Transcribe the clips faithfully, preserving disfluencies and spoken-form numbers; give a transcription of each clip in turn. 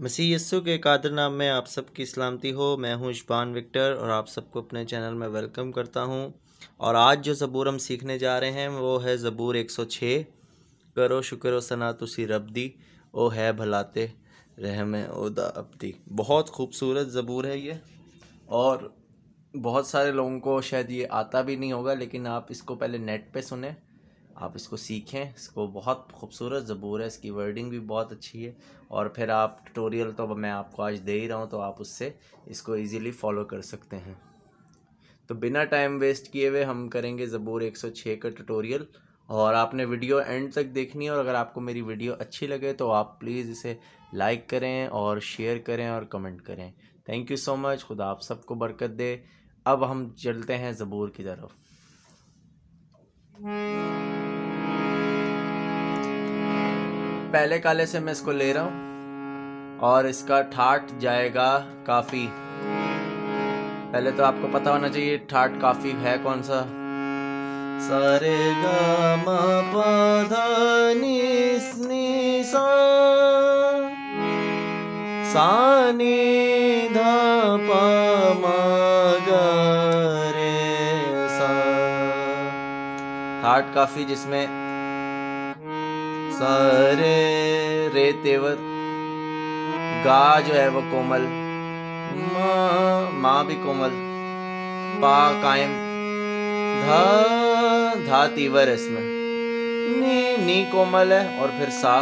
मसीह यस्सु के कादर नाम में आप सबकी सलामती हो। मैं हूं ईश्बान विक्टर और आप सबको अपने चैनल में वेलकम करता हूं। और आज जो ज़बूर हम सीखने जा रहे हैं वो है ज़बूर एक सौ छह। करो शुक्र सना तुसी रब्दी, ओ है भलाते रहमे ओदा अब्दी। बहुत खूबसूरत ज़बूर है ये और बहुत सारे लोगों को शायद ये आता भी नहीं होगा, लेकिन आप इसको पहले नेट पे सुने, आप इसको सीखें। इसको बहुत खूबसूरत ज़बूर है, इसकी वर्डिंग भी बहुत अच्छी है और फिर आप ट्यूटोरियल तो मैं आपको आज दे ही रहा हूँ, तो आप उससे इसको इजीली फॉलो कर सकते हैं। तो बिना टाइम वेस्ट किए हुए हम करेंगे ज़बूर एक सौ छह का ट्यूटोरियल और आपने वीडियो एंड तक देखनी है। और अगर आपको मेरी वीडियो अच्छी लगे तो आप प्लीज़ इसे लाइक करें और शेयर करें और कमेंट करें। Thank you so much. खुदा आप सबको बरकत दे। अब हम चलते हैं ज़बूर की तरफ। पहले काले से मैं इसको ले रहा हूँ और इसका ठाट जाएगा काफ़ी। पहले तो आपको पता होना चाहिए ठाट काफ़ी है कौन सा। सारे गामा पाधा निस निसा सानी धा पा मा गा रे सा। ठाट काफ़ी जिसमें सारे रे तेवर, गा जो है वो कोमल, माँ माँ भी कोमल, पा कायम, धा धा तीवर है इसमें, नी नी कोमल है और फिर सा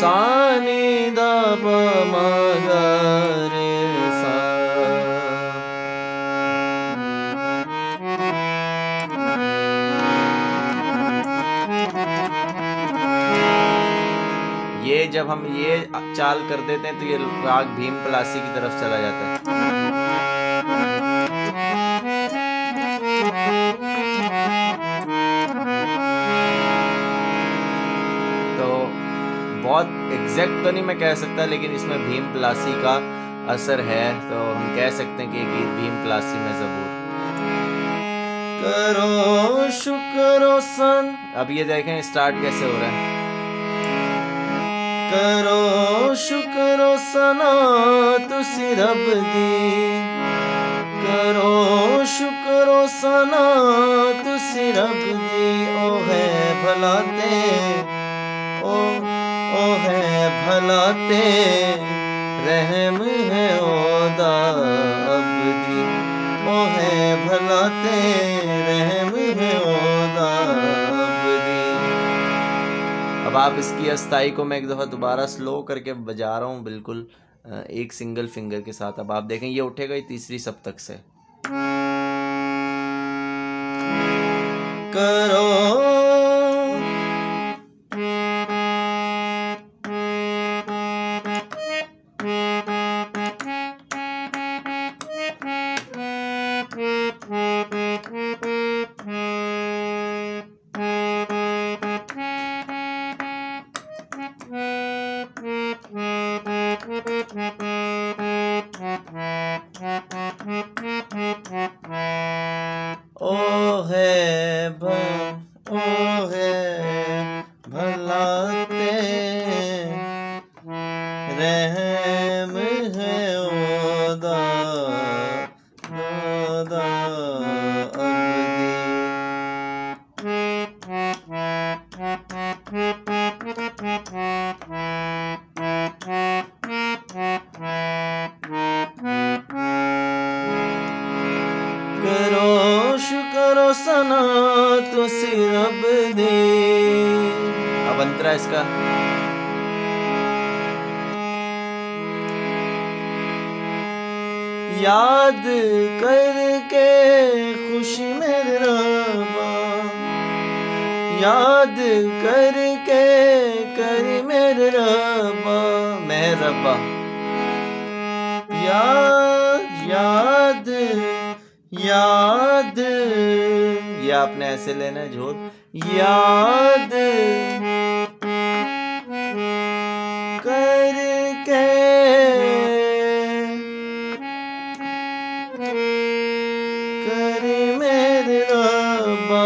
सा नी धा पा मा गा रे सा। ये जब हम ये चाल कर देते हैं तो ये राग भीम प्लासी की तरफ चला जाता है। तो बहुत एग्जैक्ट तो नहीं मैं कह सकता, लेकिन इसमें भीम प्लासी का असर है, तो हम कह सकते हैं कि ये गीत भीम प्लासी में ज़बूर। करो शुक्रो सन, अब ये देखें स्टार्ट कैसे हो रहा है। करो शुक्रो सना तुसी रब दी, करो शुक्रो सना तुसी रब दी, ओ है भलाते, ओ ओ है भलाते रहम है ओदा अब्दी, ओ है भलाते रहम है ओदा। अब आप इसकी अस्थाई को मैं एक दफ़ा दोबारा स्लो करके बजा रहा हूँ, बिल्कुल एक सिंगल फिंगर के साथ। अब आप देखें ये उठेगा ये तीसरी सप्तक से। करो सना तुसी रब दी, अब अंतरा इसका। याद करके खुश मेरे रबा, याद करके कर मेरे रबा, मैं रबा याद याद याद। ये आपने ऐसे लेना है झोल। याद करके कर मेरे रब्बा,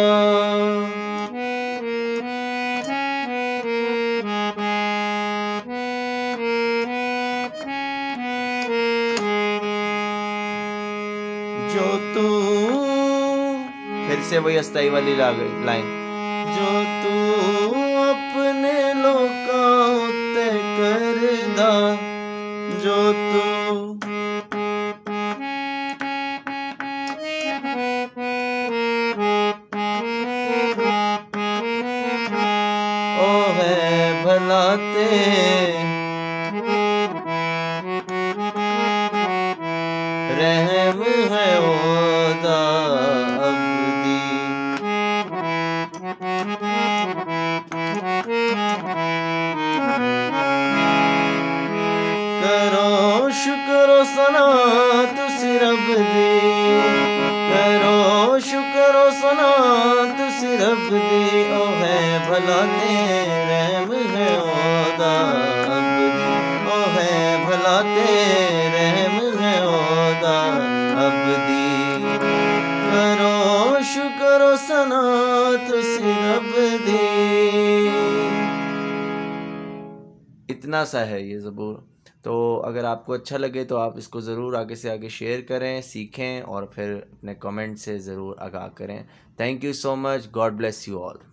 जो तू, फिर से वही अस्थाई वाली लाइन, जो तू अपने लोकां ते करदा, जो तू ओ है भला ते रहम है ओदा अब्दी। करो शुक्र सना तुसी रब दी, करो शुक्र सना तुसी रब दी, ओ है भला ते रहम है ओदा अब्दी, ओ है भला ते रहम है ओदा अब्दी। करो शुक्र सना तुसी रब दी। इतना सा है ये ज़बूर। तो अगर आपको अच्छा लगे तो आप इसको ज़रूर आगे से आगे शेयर करें, सीखें और फिर अपने कमेंट से ज़रूर आगाह करें। Thank you so much. God bless you all.